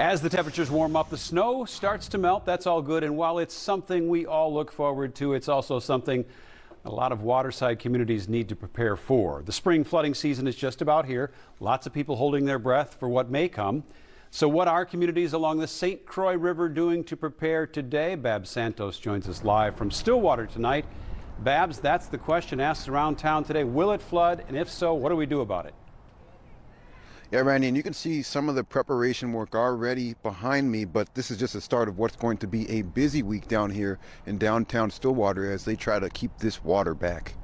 As the temperatures warm up, the snow starts to melt. That's all good. And while it's something we all look forward to, it's also something a lot of waterside communities need to prepare for. The spring flooding season is just about here. Lots of people holding their breath for what may come. So what are communities along the St. Croix River doing to prepare today? Babs Santos joins us live from Stillwater tonight. Babs, that's the question asked around town today. Will it flood? And if so, what do we do about it? Yeah, Randy, and you can see some of the preparation work already behind me, but this is just the start of what's going to be a busy week down here in downtown Stillwater as they try to keep this water back.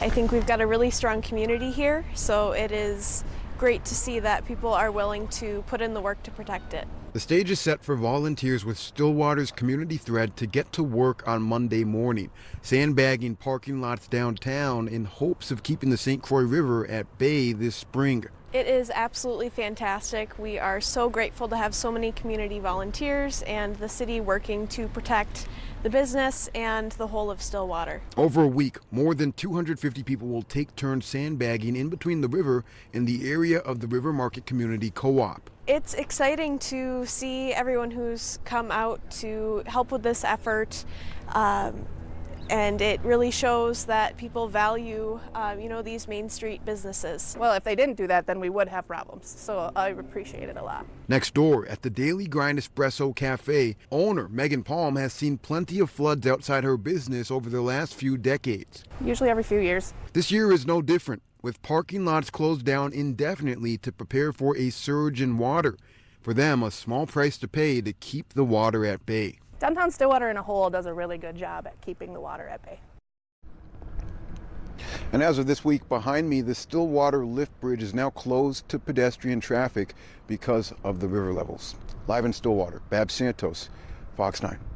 I think we've got a really strong community here, so it is great to see that people are willing to put in the work to protect it. The stage is set for volunteers with Stillwater's Community Thread to get to work on Monday morning, sandbagging parking lots downtown in hopes of keeping the St. Croix River at bay this spring. It is absolutely fantastic. We are so grateful to have so many community volunteers and the city working to protect the business and the whole of Stillwater. Over a week, more than 250 people will take turns sandbagging in between the river and the area of the River Market Community Co-op. It's exciting to see everyone who's come out to help with this effort. And it really shows that people value, these Main Street businesses. Well, if they didn't do that, then we would have problems. So I appreciate it a lot. Next door at the Daily Grind Espresso Cafe, owner Megan Palm has seen plenty of floods outside her business over the last few decades. Usually every few years. This year is no different, with parking lots closed down indefinitely to prepare for a surge in water. For them, a small price to pay to keep the water at bay. Downtown Stillwater in a whole does a really good job at keeping the water at bay. And as of this week, behind me, the Stillwater Lift Bridge is now closed to pedestrian traffic because of the river levels. Live in Stillwater, Babs Santos, Fox 9.